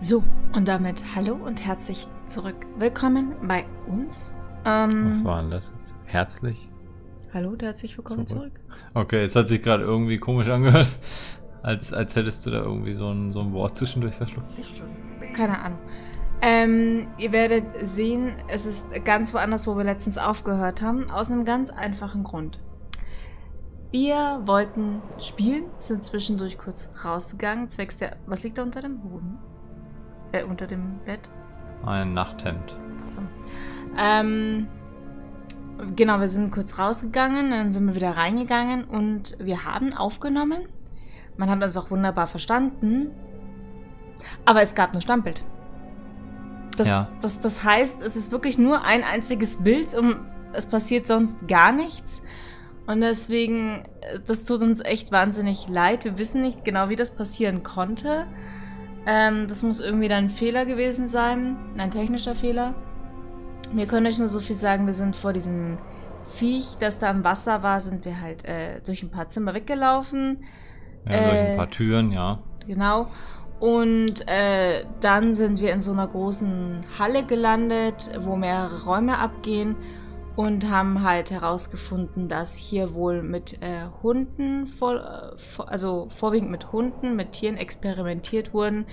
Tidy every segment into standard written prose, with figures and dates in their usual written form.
So, und damit hallo und herzlich zurück. Willkommen bei uns. Was war denn das jetzt? Herzlich? Hallo und herzlich willkommen zurück. Okay, es hat sich gerade irgendwie komisch angehört, als hättest du da irgendwie so ein Wort zwischendurch verschluckt. Keine Ahnung. Ihr werdet sehen, es ist ganz woanders, wo wir letztens aufgehört haben, aus einem ganz einfachen Grund. Wir wollten spielen, sind zwischendurch kurz rausgegangen, zwecks der... Was liegt da unter dem Boden? Unter dem Bett? Ein Nachthemd. So. Genau, wir sind kurz rausgegangen, dann sind wir wieder reingegangen und wir haben aufgenommen. Man hat uns auch wunderbar verstanden, aber es gab nur Stammbild. Das heißt, es ist wirklich nur ein einziges Bild und es passiert sonst gar nichts. Und deswegen, das tut uns echt wahnsinnig leid. Wir wissen nicht genau, wie das passieren konnte. Das muss irgendwie dann ein Fehler gewesen sein, ein technischer Fehler. Wir können euch nur so viel sagen, wir sind vor diesem Viech, das da am Wasser war, sind wir halt durch ein paar Zimmer weggelaufen. Ja, durch ein paar Türen, ja. Genau. Und dann sind wir in so einer großen Halle gelandet, wo mehrere Räume abgehen und haben halt herausgefunden, dass hier wohl mit Hunden, vorwiegend mit Hunden, mit Tieren experimentiert wurden.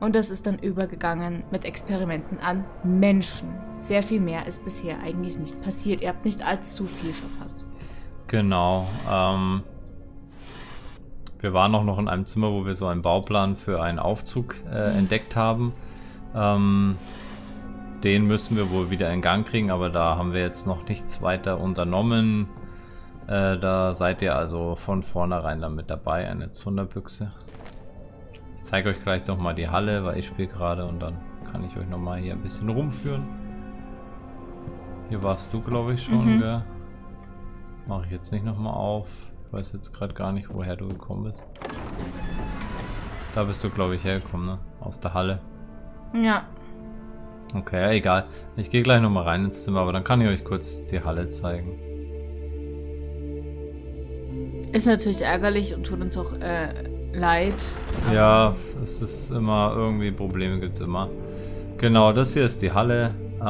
Und das ist dann übergegangen mit Experimenten an Menschen. Sehr viel mehr ist bisher eigentlich nicht passiert. Ihr habt nicht allzu viel verpasst. Genau. Wir waren auch noch in einem Zimmer, wo wir so einen Bauplan für einen Aufzug entdeckt haben. Den müssen wir wohl wieder in Gang kriegen, aber da haben wir jetzt noch nichts weiter unternommen. Da seid ihr also von vornherein damit dabei, eine Zunderbüchse. Ich zeige euch gleich nochmal die Halle, weil ich spiele gerade und dann kann ich euch nochmal hier ein bisschen rumführen. Hier warst du, glaube ich, schon, gell? Mache ich jetzt nicht nochmal auf. Ich weiß jetzt gerade gar nicht, woher du gekommen bist. Da bist du, glaube ich, hergekommen, ne? Aus der Halle. Ja. Okay, ja, egal. Ich gehe gleich nochmal rein ins Zimmer, aber dann kann ich euch kurz die Halle zeigen. Ist natürlich ärgerlich und tut uns auch leid. Ja, es ist immer irgendwie, Probleme gibt es immer. Genau, das hier ist die Halle. Wir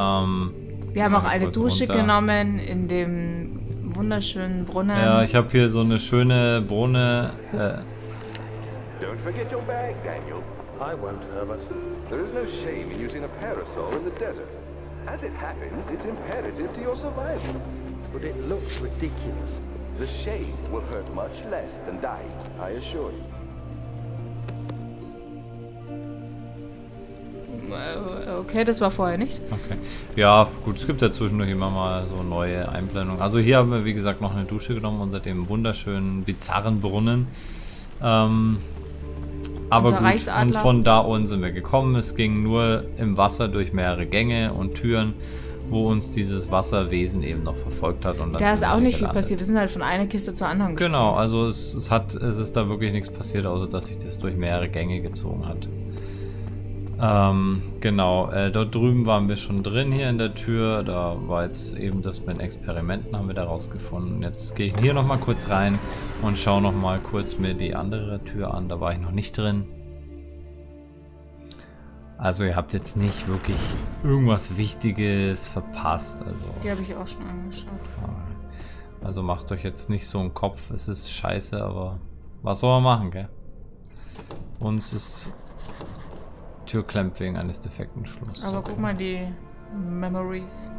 haben auch eine Dusche genommen in dem wunderschönen Brunnen. Ja, ich habe hier so eine schöne Brunne. Don't forget your bag, Daniel. I won't, Herbert. There is no shame in using a parasol in the desert. As it happens, it's imperative to your survival. But it looks ridiculous. The shame will hurt much less than dying, I assure you. Okay, das war vorher nicht. Okay. Ja, gut, es gibt ja zwischendurch immer mal so neue Einblendungen. Also hier haben wir, wie gesagt, noch eine Dusche genommen unter dem wunderschönen, bizarren Brunnen. Aber gut, und von da unten sind wir gekommen. Es ging nur im Wasser durch mehrere Gänge und Türen, wo uns dieses Wasserwesen eben noch verfolgt hat. Und da ist auch nicht viel passiert. Wir sind halt von einer Kiste zur anderen gesprungen. Genau, also es ist da wirklich nichts passiert, außer dass sich das durch mehrere Gänge gezogen hat. Genau, dort drüben waren wir schon drin, hier in der Tür. Da war jetzt eben das mit Experimenten, haben wir da rausgefunden. Jetzt gehe ich hier nochmal kurz rein und schaue nochmal kurz mir die andere Tür an. Da war ich noch nicht drin. Also ihr habt jetzt nicht wirklich irgendwas Wichtiges verpasst. Also, die habe ich auch schon angeschaut. Also macht euch jetzt nicht so einen Kopf. Es ist scheiße, aber was soll man machen, gell? Uns ist... Tür klemmt wegen eines defekten Schlosses. Aber guck mal, die Memories.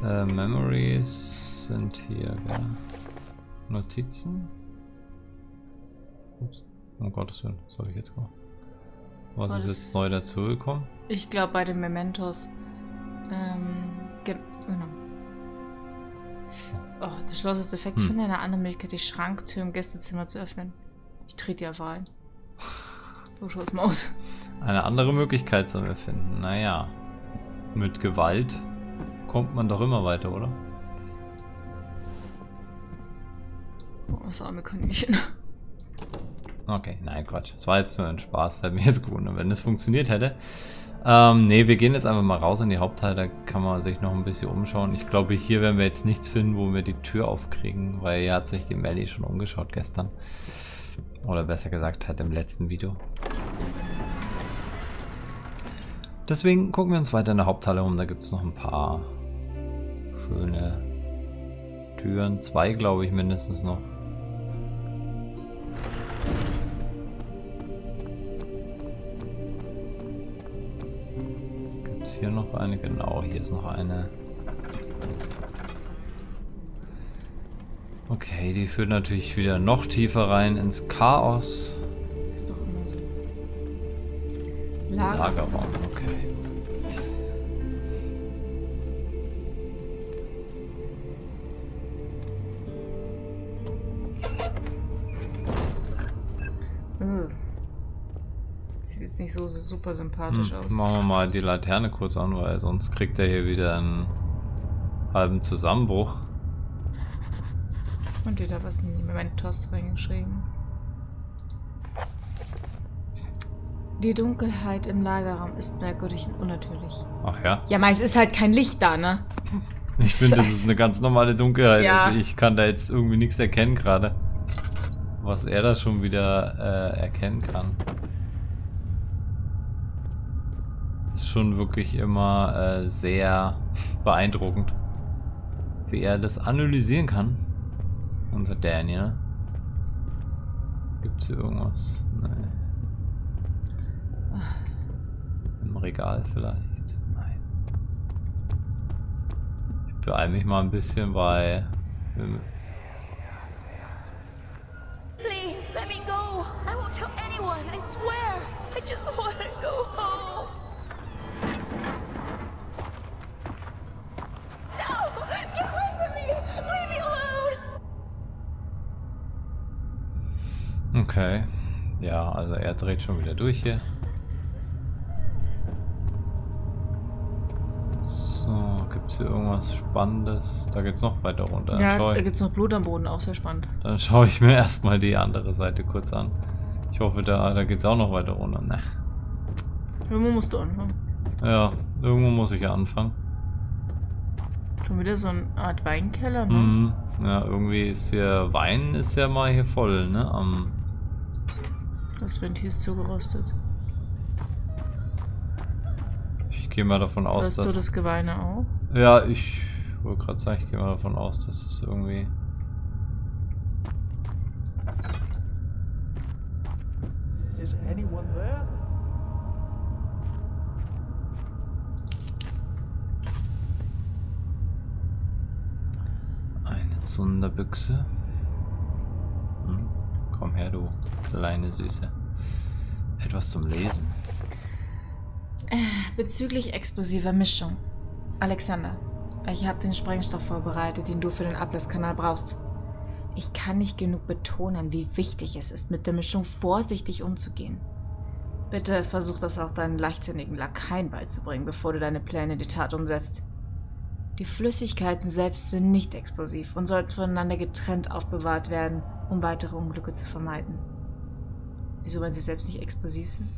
Memories sind hier, ja. Notizen. Ups. Um Gottes Willen, was habe ich jetzt gemacht? Was ist jetzt neu dazugekommen? Ich glaube bei den Mementos. Genau. Oh, das Schloss ist defekt. Ich finde eine andere Möglichkeit, die Schranktür im Gästezimmer zu öffnen. Ich trete die Wahl. So schaut's mal aus. Eine andere Möglichkeit sollen wir finden. Naja, mit Gewalt kommt man doch immer weiter, oder? Oh, das arme Kaninchen. Okay, nein, Quatsch. Es war jetzt nur ein Spaß. Hätte mich jetzt gewundert, wenn das funktioniert hätte. Nee, wir gehen jetzt einfach mal raus in die Haupthalle. Da kann man sich noch ein bisschen umschauen. Ich glaube, hier werden wir jetzt nichts finden, wo wir die Tür aufkriegen, weil hier hat sich die Melli schon umgeschaut gestern. Oder besser gesagt, hat im letzten Video. Deswegen gucken wir uns weiter in der Haupthalle um. Da gibt es noch ein paar schöne Türen. 2, glaube ich, mindestens noch. Gibt es hier noch eine? Genau, hier ist noch eine. Okay, die führt natürlich wieder noch tiefer rein ins Chaos. Ist doch immer so. Lagerraum, okay. Sieht jetzt nicht so super sympathisch aus. Machen wir mal die Laterne kurz an, weil sonst kriegt er hier wieder einen halben Zusammenbruch. Und dir da was in meinen Toast reingeschrieben. Die Dunkelheit im Lagerraum ist merkwürdig und unnatürlich. Ach ja? Ja, meist ist halt kein Licht da, ne? Ich finde, das ist eine ganz normale Dunkelheit. Ja. Also ich kann da jetzt irgendwie nichts erkennen gerade. Was er da schon wieder erkennen kann. Ist schon wirklich immer sehr beeindruckend, wie er das analysieren kann. Unser Daniel. Gibt's hier irgendwas? Nein. Im Regal vielleicht? Nein. Ich beeile mich mal ein bisschen, weil... Please, let me go. I won't tell anyone, I swear. I just want to go home. No! Get away from me! Leave me alone! Okay, ja, also er dreht schon wieder durch hier. So, gibt es hier irgendwas Spannendes? Da geht's noch weiter runter. Ja, da gibt es noch Blut am Boden, auch sehr spannend. Dann schaue ich mir erstmal die andere Seite kurz an. Ich hoffe, da geht es auch noch weiter runter. Na. Irgendwo musst du anfangen. Ja, irgendwo muss ich ja anfangen. Schon wieder so eine Art Weinkeller, ne? Mhm. Ja, irgendwie ist hier... Wein ist ja mal hier voll, ne? Das Ventil ist zugerostet. Ich gehe mal davon aus, dass... Hast du das Geweine auch? Ja, ich wollte gerade sagen, ich gehe mal davon aus, dass es irgendwie... Is anyone there? Sonderbüchse. Hm? Komm her, du kleine Süße. Etwas zum Lesen. Bezüglich explosiver Mischung. Alexander, ich habe den Sprengstoff vorbereitet, den du für den Ablasskanal brauchst. Ich kann nicht genug betonen, wie wichtig es ist, mit der Mischung vorsichtig umzugehen. Bitte versuch das auch deinen leichtsinnigen Lakaien beizubringen, bevor du deine Pläne in die Tat umsetzt. Die Flüssigkeiten selbst sind nicht explosiv und sollten voneinander getrennt aufbewahrt werden, um weitere Unglücke zu vermeiden. Wieso, wenn sie selbst nicht explosiv sind?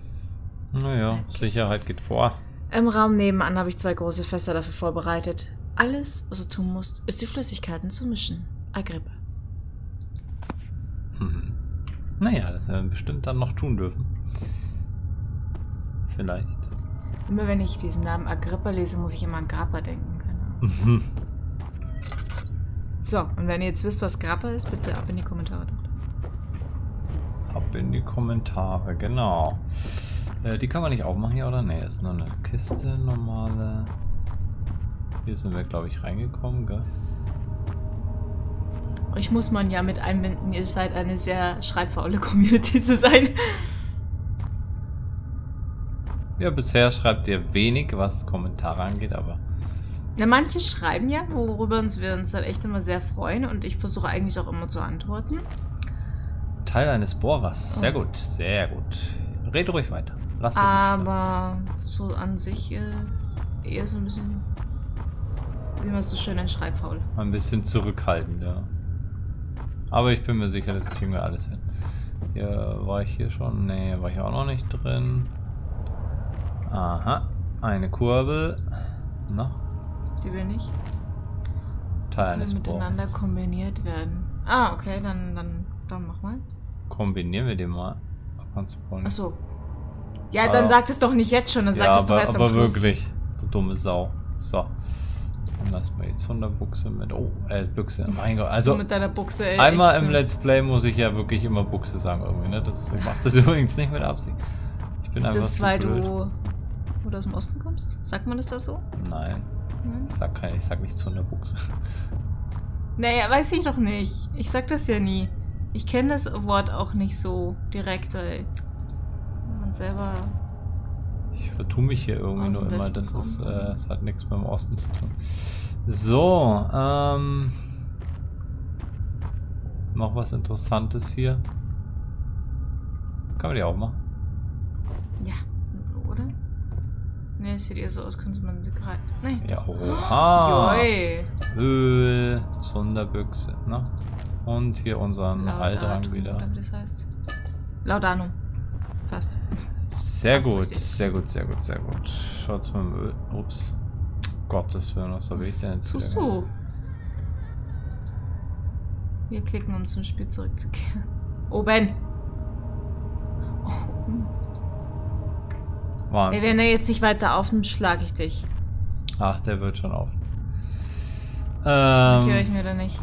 Naja, Sicherheit geht vor. Im Raum nebenan habe ich 2 große Fässer dafür vorbereitet. Alles, was du tun musst, ist die Flüssigkeiten zu mischen. Agrippa. Hm. Naja, das werden wir bestimmt dann noch tun dürfen. Vielleicht. Immer wenn ich diesen Namen Agrippa lese, muss ich immer an Grappa denken. So, und wenn ihr jetzt wisst, was Grappa ist, bitte ab in die Kommentare. Ab in die Kommentare, genau. Die kann man nicht aufmachen hier, oder? Ne, ist nur eine Kiste, normale. Hier sind wir, glaube ich, reingekommen, gell? Euch muss man ja mit einbinden, ihr seid eine sehr schreibfaule Community zu sein. Ja, bisher schreibt ihr wenig, was Kommentare angeht, aber... Na, manche schreiben ja, worüber wir uns dann echt immer sehr freuen und ich versuche eigentlich auch immer zu antworten. Teil eines Bohrers. Sehr gut, sehr gut. Red ruhig weiter. Lass dich aber nicht so an sich eher so ein bisschen, wie man es so schön nennt, schreibfaul. Ein bisschen zurückhaltend, ja. Aber ich bin mir sicher, das kriegen wir alles hin. Hier war ich hier schon. Nee, war ich auch noch nicht drin. Aha, eine Kurbel. Noch. Die will nicht. Teil eines miteinander kombiniert werden. Ah, okay, dann mach mal. Kombinieren wir den mal. Achso. Ja, dann sagt es doch nicht jetzt schon, dann sagt es doch erst am Schluss. Aber wirklich, du dumme Sau. So. Lass mal die Zonderbuchse mit. Oh, Buchse. Mein Gott. Also, mit deiner Buchse, ey, einmal im Let's Play muss ich ja wirklich immer Buchse sagen, irgendwie, ne? Das macht das übrigens nicht mit Absicht. Ich bin einfach. Ist das, weil du aus dem Osten kommst? Sagt man das so? Nein. Hm? Ich sag nicht Zonderbuchse. Naja, weiß ich doch nicht. Ich sag das ja nie. Ich kenne das Wort auch nicht so direkt, weil man selber. Ich vertue mich hier irgendwie nur immer. Das hat nichts mit dem Osten zu tun. So, noch was Interessantes hier. Kann man die auch machen? Ja, oder? Ne, es sieht eher so aus, könnte man sie gerade. Ne. Ja, oha! Oh, Öl, Sonderbüchse, ne? Und hier unseren Heildrang wieder. Das heißt. Laudanum. Passt. Sehr gut, sehr gut, sehr gut, sehr gut. Schaut's mal im Öl. Ups. Gottes Willen, was habe ich denn jetzt? Tust du? Wir klicken, um zum Spiel zurückzukehren. Oben! Oh. Wahnsinn. Ey, wenn er jetzt nicht weiter aufnimmt, schlage ich dich. Ach, der wird schon auf. Das höre ich mir da nicht.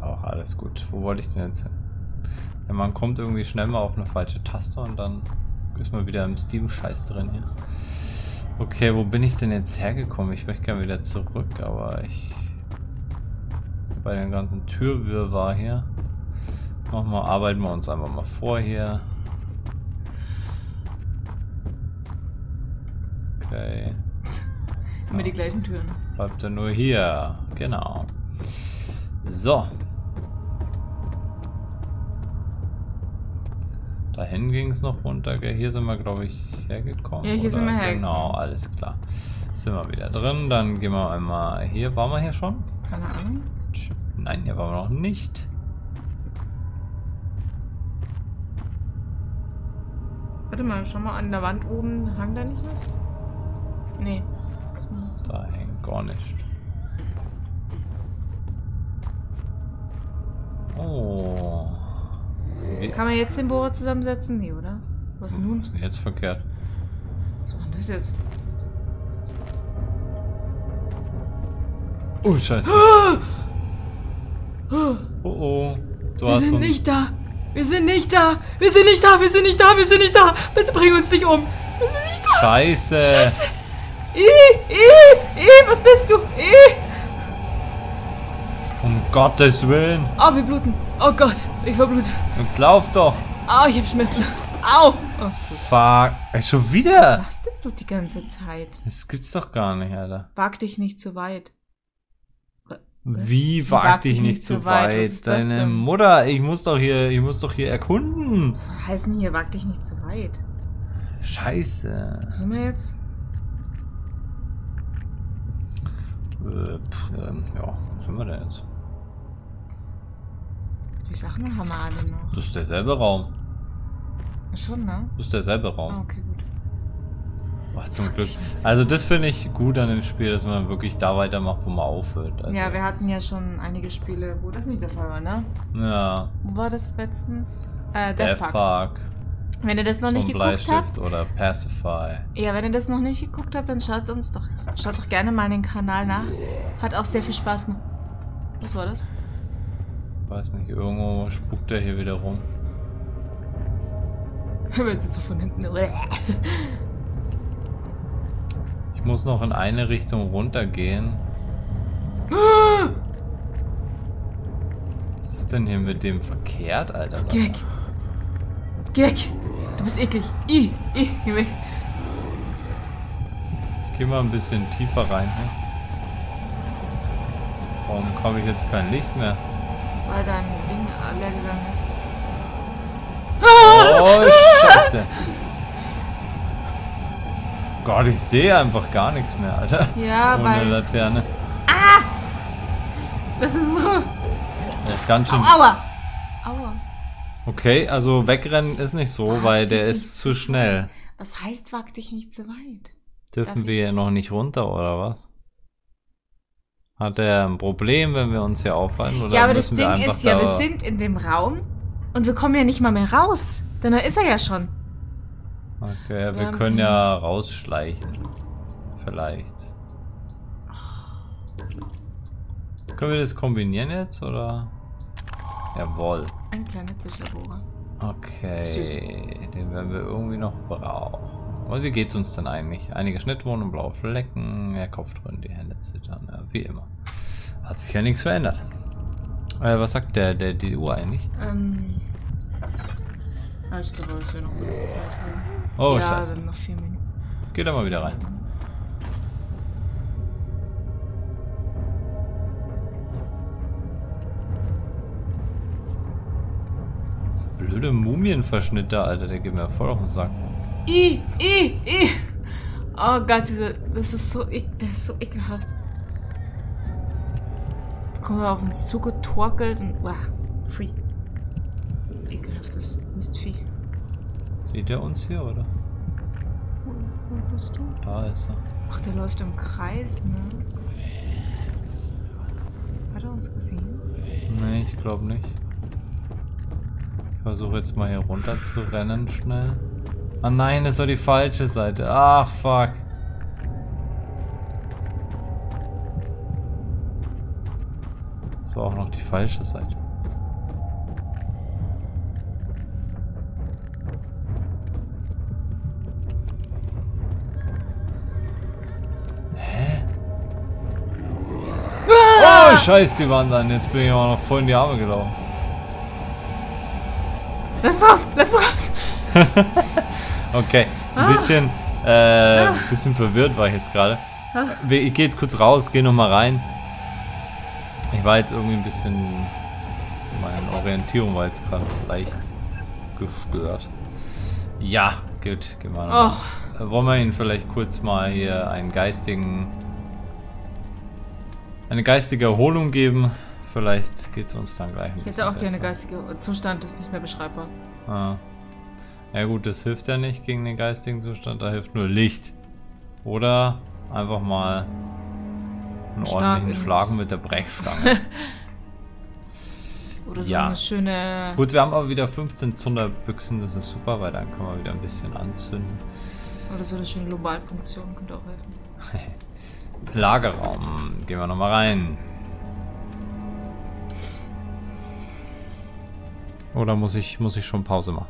Auch alles gut. Wo wollte ich denn jetzt hin? Ja, man kommt irgendwie schnell mal auf eine falsche Taste und dann ist mal wieder im Steam-Scheiß drin hier. Okay, wo bin ich denn jetzt hergekommen? Ich möchte gerne wieder zurück, aber ich... Bei den ganzen Türwirrwarr hier... Arbeiten wir uns einfach mal vor hier. Okay. Immer die gleichen Türen. Bleibt ja nur hier. Genau. So. Dahin ging es noch runter. Hier sind wir, glaube ich, hergekommen. Ja, hier sind wir hergekommen. Genau, alles klar. Sind wir wieder drin. Dann gehen wir einmal hier. Waren wir hier schon? Keine Ahnung. Nein, hier waren wir noch nicht. Warte mal, schau mal an der Wand oben. Hang da nicht was? Nee. Da hängt gar nichts. Oh. Kann man jetzt den Bohrer zusammensetzen? Nee, oder? Was nun? Was ist denn jetzt verkehrt? Was war denn das jetzt? Oh, Scheiße. Oh, oh. Wir sind nicht da. Wir sind nicht da. Wir sind nicht da. Wir sind nicht da. Wir sind nicht da. Bitte bring uns nicht um. Wir sind nicht da. Scheiße. Scheiße. Was bist du? Um Gottes Willen. Oh, wir bluten. Oh Gott, ich verblute. Jetzt lauf doch. Au, ich hab Schmerzen. Au. Oh, fuck. Ey, schon wieder. Was machst denn du die ganze Zeit? Das gibt's doch gar nicht, Alter. Wag dich nicht zu weit. Was? Wie wag dich nicht zu weit? Was ist das denn? Mutter, ich muss doch hier erkunden. Was heißt denn hier, wag dich nicht zu weit? Scheiße. Wo sind wir jetzt? Was sind wir denn jetzt? Die Sachen haben wir alle noch. Das ist derselbe Raum. Schon, ne? Das ist derselbe Raum. Ah, okay, gut. Boah, zum Glück. Also das finde ich gut an dem Spiel, dass man wirklich da weitermacht, wo man aufhört. Also ja, wir hatten ja schon einige Spiele, wo das nicht der Fall war, ne? Ja. Wo war das letztens? Death Park. Wenn ihr das noch nicht geguckt habt... oder Pacify. Ja, wenn ihr das noch nicht geguckt habt, dann schaut doch gerne mal den Kanal nach. Hat auch sehr viel Spaß. Was war das? Weiß nicht, irgendwo spukt er hier wieder rum. Wenn jetzt so von hinten... Ich muss noch in eine Richtung runtergehen. Was ist denn hier mit dem verkehrt, Alter? Geh weg! Geh weg! Du bist eklig! Geh weg! Ich geh mal ein bisschen tiefer rein. Ne? Warum habe ich jetzt kein Licht mehr? Weil dein Ding leer gegangen ist. Oh, Scheiße! Gott, ich sehe einfach gar nichts mehr, Alter. Ja, ohne Laterne. Ah! Das ist ein Riff. Das ist ganz schön... Aua! Aua! Okay, also wegrennen ist nicht so, weil der ist zu schnell. Was heißt, wag dich nicht zu weit? Dürfen wir hier noch nicht runter, oder was? Hat er ein Problem, wenn wir uns hier aufhalten? Oder ja, aber das Ding ist ja, wir sind in dem Raum und wir kommen ja nicht mal mehr raus. Denn da ist er ja schon. Okay, wir können ja rausschleichen. Vielleicht. Können wir das kombinieren jetzt, oder? Jawohl. Ein kleiner Tischlerbohrer. Okay, süß. Den werden wir irgendwie noch brauchen. Und wie geht's uns denn eigentlich? Einige Schnittwunden, blaue Flecken, der Kopf drin, die Hände zittern, ja, wie immer. Hat sich ja nichts verändert. Was sagt die Uhr eigentlich? Ich glaube, wir noch genug Zeit haben. Oh, ja, scheiße. Wir haben noch 4 Minuten. Geh da mal wieder rein. Das blöde Mumienverschnitt da, Alter, der geht mir voll auf den Sack. I. Oh Gott, das ist so ekelhaft. Jetzt kommen wir auf uns zugetorkelt und free. Ekelhaftes Mistvieh. Sieht er uns hier, oder? Wo bist du? Da ist er. Ach, der läuft im Kreis, ne? Hat er uns gesehen? Nee, ich glaube nicht. Ich versuche jetzt mal hier runter zu rennen, schnell. Ah nein, das war die falsche Seite. Ach, fuck. Das war auch noch die falsche Seite. Scheiß, die waren dann. Jetzt bin ich aber noch voll in die Arme gelaufen. Lass raus! Lass raus! Okay, ein bisschen verwirrt war ich jetzt gerade. Ich gehe jetzt kurz raus, gehe nochmal rein. Ich war jetzt irgendwie ein bisschen... Meine Orientierung war jetzt gerade leicht gestört. Ja, gut, gehen wir mal. Wollen wir ihn vielleicht kurz mal hier einen geistigen... eine geistige Erholung geben. Vielleicht geht es uns dann gleich ein bisschen besser. Ich hätte auch gerne geistige Zustand, ist nicht mehr beschreibbar. Ah. Ja gut, das hilft ja nicht gegen den geistigen Zustand, da hilft nur Licht. Oder einfach mal einen ordentlichen Schlag mit der Brechstange. Oder so eine schöne... Gut, wir haben aber wieder 15 Zunderbüchsen, das ist super, weil dann können wir wieder ein bisschen anzünden. Oder so eine schöne Lobalpunktion könnte auch helfen. Lagerraum. Gehen wir nochmal rein. Oder muss ich schon Pause machen?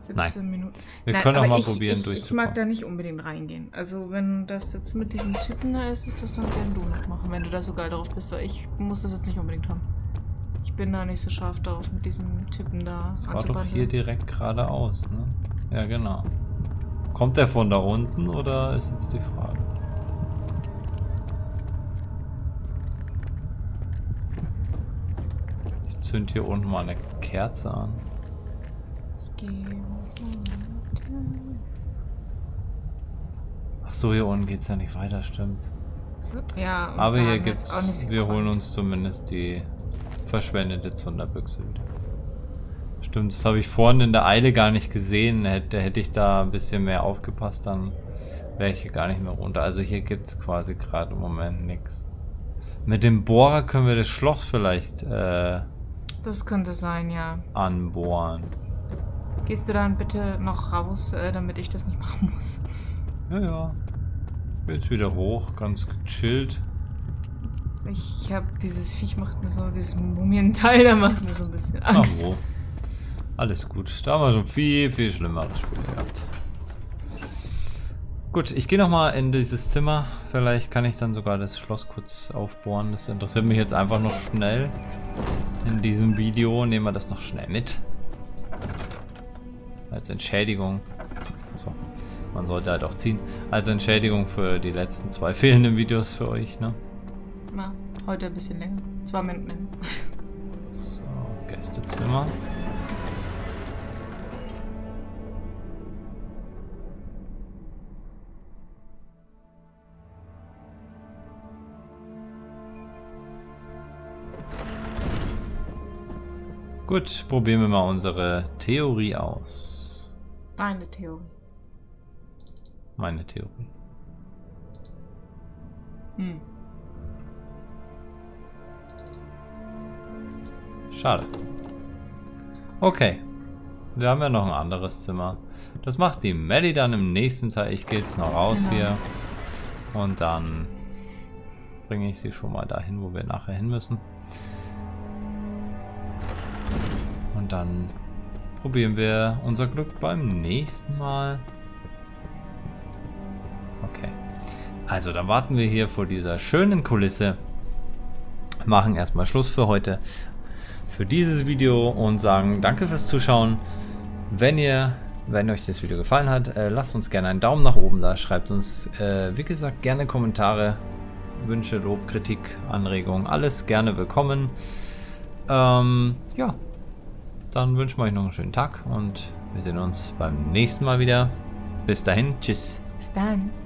17 Nein. Minuten. Wir können auch mal probieren durchzukommen. Ich mag da nicht unbedingt reingehen. Also wenn das jetzt mit diesem Typen da ist, ist das dann gerne du noch machen, wenn du da so geil drauf bist, weil ich muss das jetzt nicht unbedingt haben. Ich bin da nicht so scharf drauf, mit diesem Typen da anzupacken. Das war doch hier direkt geradeaus, ne? Ja, genau. Kommt der von da unten oder ist jetzt die Frage? Ich zünd hier unten mal eine Kerze an. Ach so, hier unten geht's ja nicht weiter, stimmt. Ja, und aber hier gibt's auch nicht. Wir holen uns zumindest die verschwendete Zunderbüchse wieder. Stimmt, das habe ich vorhin in der Eile gar nicht gesehen. Hätte ich da ein bisschen mehr aufgepasst, dann wäre ich hier gar nicht mehr runter. Also hier gibt es quasi gerade im Moment nichts. Mit dem Bohrer können wir das Schloss vielleicht das könnte sein, ja. Anbohren. Gehst du dann bitte noch raus, damit ich das nicht machen muss? Naja. Jetzt wieder hoch, ganz gechillt. Ich habe dieses Viech macht mir so, dieses Mumienteil, da macht mir so ein bisschen Angst. Ach, wo? Alles gut, da haben wir schon viel, viel schlimmeres Spiel gehabt. Gut, ich gehe nochmal in dieses Zimmer. Vielleicht kann ich dann sogar das Schloss kurz aufbohren. Das interessiert mich jetzt einfach noch schnell. In diesem Video nehmen wir das noch schnell mit. Als Entschädigung. Achso, man sollte halt auch ziehen. Als Entschädigung für die letzten 2 fehlenden Videos für euch, ne? Na, heute ein bisschen länger. 2 Minuten länger. So, Gästezimmer. Gut, probieren wir mal unsere Theorie aus. Deine Theorie. Meine Theorie. Hm. Schade. Okay. Wir haben ja noch ein anderes Zimmer. Das macht die Melly dann im nächsten Teil. Ich gehe jetzt noch raus hier. Und dann bringe ich sie schon mal dahin, wo wir nachher hin müssen. Und dann probieren wir unser Glück beim nächsten Mal. Okay. Also, dann warten wir hier vor dieser schönen Kulisse. Machen erstmal Schluss für heute, für dieses Video, und sagen danke fürs Zuschauen. Wenn euch das Video gefallen hat, lasst uns gerne einen Daumen nach oben da. Schreibt uns, wie gesagt, gerne Kommentare, Wünsche, Lob, Kritik, Anregungen. Alles gerne willkommen. Ja, dann wünschen wir euch noch einen schönen Tag und wir sehen uns beim nächsten Mal wieder. Bis dahin, tschüss. Bis dann.